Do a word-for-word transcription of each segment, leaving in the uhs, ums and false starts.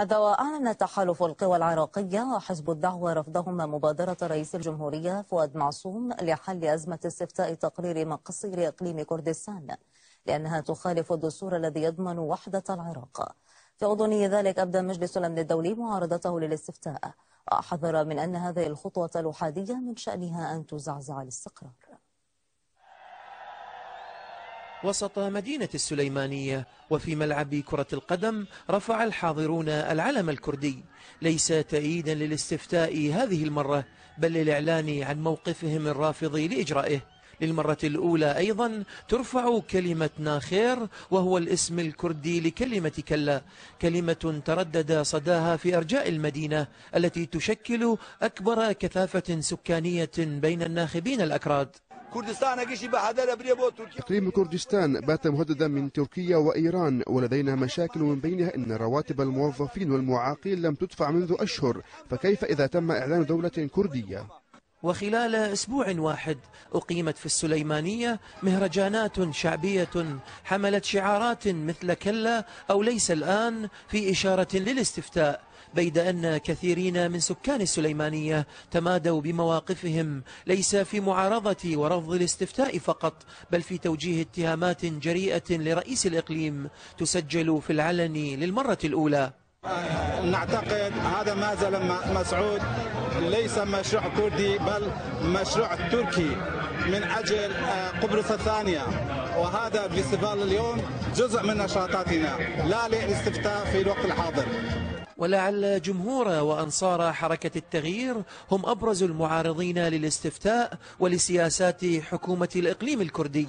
أذ أعلن تحالف القوى العراقية وحزب الدعوة رفضهما مبادرة رئيس الجمهورية فؤاد معصوم لحل أزمة استفتاء تقرير مقصير إقليم كردستان، لأنها تخالف الدستور الذي يضمن وحدة العراق. في غضون ذلك أبدى مجلس الأمن الدولي معارضته للاستفتاء، وحذر من أن هذه الخطوة الأحادية من شأنها أن تزعزع الاستقرار. وسط مدينة السليمانية وفي ملعب كرة القدم رفع الحاضرون العلم الكردي ليس تأييدا للاستفتاء هذه المرة، بل للإعلان عن موقفهم الرافض لإجرائه. للمرة الأولى أيضا ترفع كلمة ناخير، وهو الاسم الكردي لكلمة كلا، كلمة تردد صداها في أرجاء المدينة التي تشكل أكبر كثافة سكانية بين الناخبين الأكراد. إقليم كردستان بات مهددا من تركيا وإيران، ولدينا مشاكل من بينها أن رواتب الموظفين والمعاقين لم تدفع منذ أشهر، فكيف إذا تم إعلان دولة كردية؟ وخلال أسبوع واحد أقيمت في السليمانية مهرجانات شعبية حملت شعارات مثل كلا أو ليس الآن في إشارة للاستفتاء، بيد أن كثيرين من سكان السليمانية تمادوا بمواقفهم ليس في معارضة ورفض الاستفتاء فقط، بل في توجيه اتهامات جريئة لرئيس الإقليم تسجل في العلن للمرة الأولى. نعتقد هذا ما زال مسعود ليس مشروع كردي بل مشروع تركي من أجل قبرص الثانية، وهذا فيستيفال اليوم جزء من نشاطاتنا لا للاستفتاء في الوقت الحاضر. ولعل جمهور وأنصار حركة التغيير هم أبرز المعارضين للاستفتاء ولسياسات حكومة الإقليم الكردي.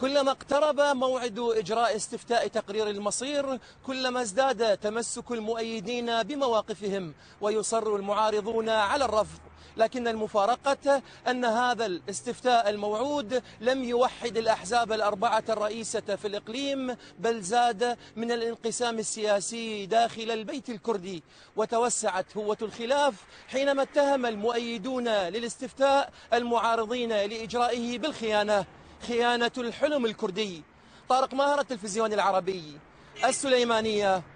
كلما اقترب موعد إجراء استفتاء تقرير المصير كلما ازداد تمسك المؤيدين بمواقفهم ويصر المعارضون على الرفض، لكن المفارقة أن هذا الاستفتاء الموعود لم يوحد الأحزاب الأربعة الرئيسة في الإقليم، بل زاد من الانقسام السياسي داخل البيت الكردي. وتوسعت هوة الخلاف حينما اتهم المؤيدون للاستفتاء المعارضين لإجرائه بالخيانة، خيانة الحلم الكردي. طارق ماهر، التلفزيون العربي، السليمانية.